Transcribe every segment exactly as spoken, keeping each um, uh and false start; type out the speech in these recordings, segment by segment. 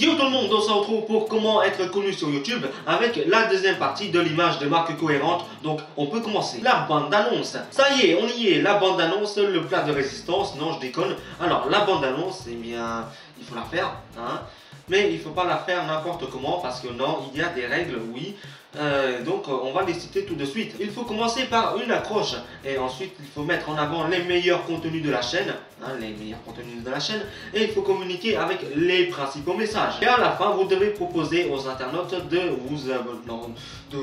Yo tout le monde, on se retrouve pour comment être connu sur YouTube avec la deuxième partie de l'image de marque cohérente. Donc on peut commencer. La bande annonce. Ça y est, on y est. La bande annonce, le plat de résistance. Non, je déconne. Alors la bande annonce, eh bien, il faut la faire, hein. Mais il faut pas la faire n'importe comment parce que non, il y a des règles, oui. Euh, donc on va les citer tout de suite. Il faut commencer par une accroche et ensuite il faut mettre en avant les meilleurs contenus de la chaîne, hein, les meilleurs contenus de la chaîne, et il faut communiquer avec les principaux messages. Et à la fin vous devez proposer aux internautes de vous abonner, non, de,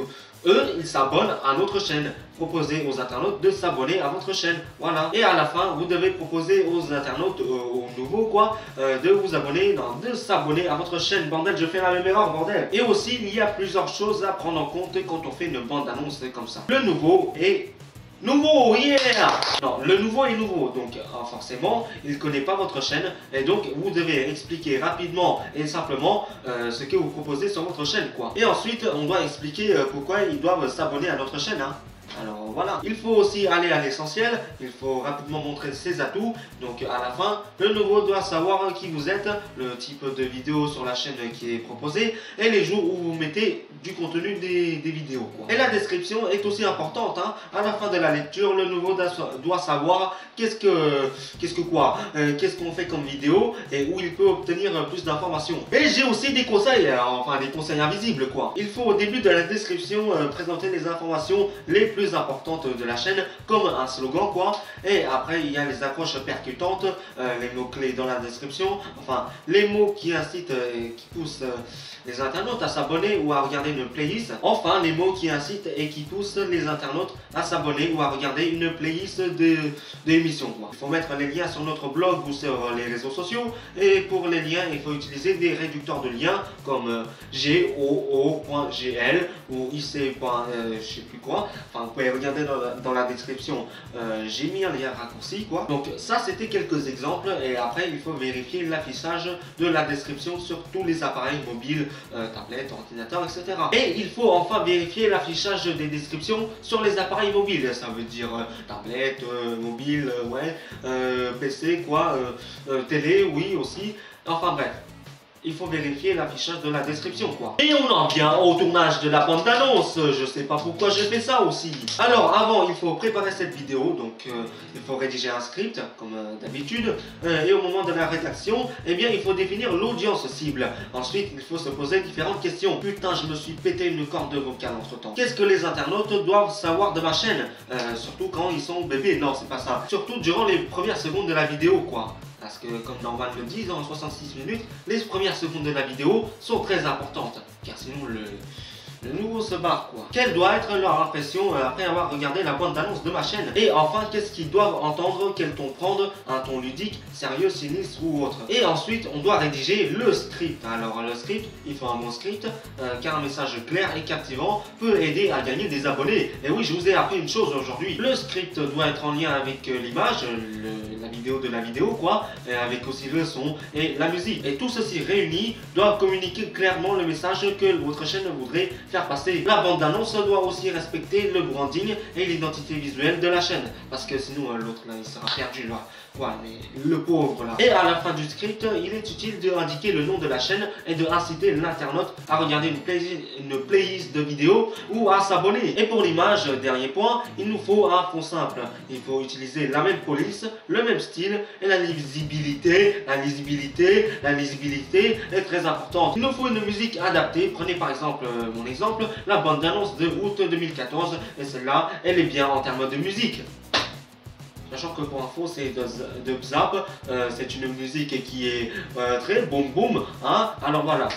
eux ils s'abonnent à notre chaîne. Proposer aux internautes de s'abonner à votre chaîne, voilà. Et à la fin vous devez proposer aux internautes, euh, aux nouveaux quoi, euh, de vous abonner, non, de s'abonner à votre chaîne. Bordel, je fais la même erreur, bordel. Et aussi il y a plusieurs choses à prendre en compte quand on fait une bande annonce comme ça. Le nouveau est nouveau, yeah! Non, le nouveau est nouveau, donc forcément il ne connaît pas votre chaîne et donc vous devez expliquer rapidement et simplement euh, ce que vous proposez sur votre chaîne quoi. Et ensuite on doit expliquer euh, pourquoi ils doivent s'abonner à notre chaîne, hein. Alors voilà, il faut aussi aller à l'essentiel, il faut rapidement montrer ses atouts. Donc à la fin, le nouveau doit savoir qui vous êtes, le type de vidéo sur la chaîne qui est proposée et les jours où vous mettez du contenu des, des vidéos quoi. Et la description est aussi importante, hein. À la fin de la lecture, le nouveau doit savoir qu'est-ce que, qu'est-ce que quoi, euh, qu'est-ce qu'on fait comme vidéo et où il peut obtenir plus d'informations. Et j'ai aussi des conseils, euh, enfin des conseils invisibles quoi. Il faut au début de la description euh, présenter les informations les plus importante de la chaîne comme un slogan quoi, et après il y a les accroches percutantes, euh, les mots clés dans la description, enfin les mots qui incitent et qui poussent euh, les internautes à s'abonner ou à regarder une playlist, enfin les mots qui incitent et qui poussent les internautes à s'abonner ou à regarder une playlist d'émissions quoi. Il faut mettre les liens sur notre blog ou sur les réseaux sociaux, et pour les liens il faut utiliser des réducteurs de liens comme euh, goo point g l ou ic. Euh, je sais plus quoi, enfin vous pouvez regarder dans la, dans la description, euh, j'ai mis un lien raccourci quoi. Donc ça c'était quelques exemples, et après il faut vérifier l'affichage de la description sur tous les appareils mobiles, euh, tablettes, ordinateurs, et cetera. Et il faut enfin vérifier l'affichage des descriptions sur les appareils mobiles, ça veut dire euh, tablette, euh, mobile, euh, ouais, euh, P C quoi, euh, euh, télé, oui aussi, enfin bref. Il faut vérifier l'affichage de la description quoi. Et on en vient au tournage de la bande annonce. Je sais pas pourquoi j'ai fait ça aussi. Alors avant il faut préparer cette vidéo. Donc euh, il faut rédiger un script comme euh, d'habitude, euh, et au moment de la rédaction, eh bien il faut définir l'audience cible. Ensuite il faut se poser différentes questions. Putain, je me suis pété une corde vocale entre temps. Qu'est-ce que les internautes doivent savoir de ma chaîne, euh, surtout quand ils sont bébés? Non, c'est pas ça. Surtout durant les premières secondes de la vidéo quoi. Parce que comme Norman le dit, en soixante-six minutes, les premières secondes de la vidéo sont très importantes. Car sinon le, le nouveau se barre quoi. Quelle doit être leur impression après avoir regardé la bande annonce de ma chaîne? Et enfin, qu'est-ce qu'ils doivent entendre? Quel ton prendre? Un ton ludique, sérieux, sinistre ou autre? Et ensuite, on doit rédiger le script. Alors le script, il faut un bon script, euh, car un message clair et captivant peut aider à gagner des abonnés. Et oui, je vous ai appris une chose aujourd'hui. Le script doit être en lien avec euh, l'image, le... de la vidéo quoi, et avec aussi le son et la musique, et tout ceci réuni doit communiquer clairement le message que votre chaîne voudrait faire passer. La bande annonce doit aussi respecter le branding et l'identité visuelle de la chaîne, parce que sinon euh, l'autre là il sera perdu là quoi, mais le pauvre là. Et à la fin du script il est utile de indiquer le nom de la chaîne et de inciter l'internaute à regarder une, play une playlist de vidéos ou à s'abonner. Et pour l'image, dernier point, il nous faut un fond simple. Il faut utiliser la même police, le même style, et la lisibilité, la lisibilité, la lisibilité est très importante. Il nous faut une musique adaptée. Prenez par exemple, euh, mon exemple, la bande annonce de août deux mille quatorze, et celle-là, elle est bien en termes de musique. Sachant que pour info, c'est de, de Bzap, euh, c'est une musique qui est euh, très boum boum, hein. Alors voilà.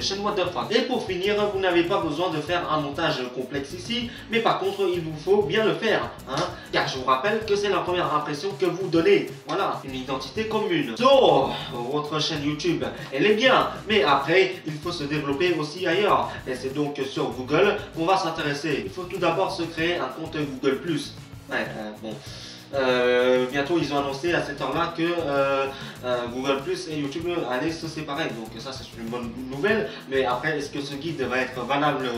Chaîne what the fuck. Et pour finir, vous n'avez pas besoin de faire un montage complexe ici, mais par contre il vous faut bien le faire, hein, car je vous rappelle que c'est la première impression que vous donnez, voilà, une identité commune. So, votre chaîne YouTube, elle est bien, mais après il faut se développer aussi ailleurs, et c'est donc sur Google qu'on va s'intéresser. Il faut tout d'abord se créer un compte Google plus. Ouais, euh, bon... Euh, bientôt ils ont annoncé à cette heure là que euh, euh, Google plus et YouTube allaient se séparer, donc ça c'est une bonne nouvelle, mais après est-ce que ce guide va être valable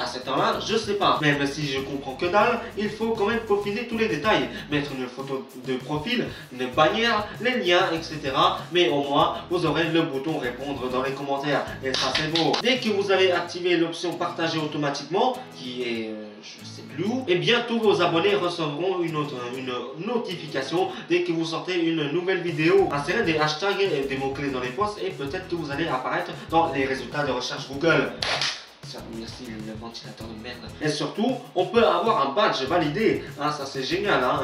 à cette heure-là, je sais pas. Même si je comprends que dalle, il faut quand même peaufiner tous les détails. Mettre une photo de profil, une bannière, les liens, et cetera. Mais au moins, vous aurez le bouton répondre dans les commentaires. Et ça, c'est beau. Dès que vous allez activer l'option partager automatiquement, qui est... Euh, je sais plus où. Et bien, tous vos abonnés recevront une, autre, une notification dès que vous sortez une nouvelle vidéo. Insérez des hashtags et des mots-clés dans les posts et peut-être que vous allez apparaître dans les résultats de recherche Google. Merci le ventilateur de merde. Et surtout, on peut avoir un badge validé. Hein, ça c'est génial. Hein.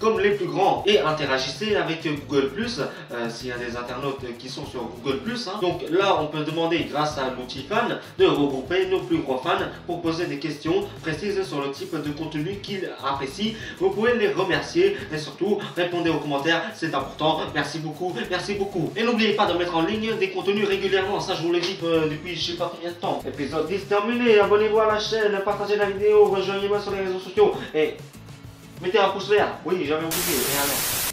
Comme les plus grands. Et interagissez avec Google plus, euh, s'il y a des internautes qui sont sur Google plus, hein. Donc là on peut demander grâce à l'outil fan de regrouper nos plus gros fans pour poser des questions précises sur le type de contenu qu'ils apprécient. Vous pouvez les remercier et surtout répondez aux commentaires, c'est important. Merci beaucoup, merci beaucoup. Et n'oubliez pas de mettre en ligne des contenus régulièrement, ça je vous le dis euh, depuis je sais pas combien de temps. Épisode dix terminé, abonnez-vous à la chaîne, partagez la vidéo, rejoignez-moi sur les réseaux sociaux et mettez un pouce vert, oui j'avais oublié, et alors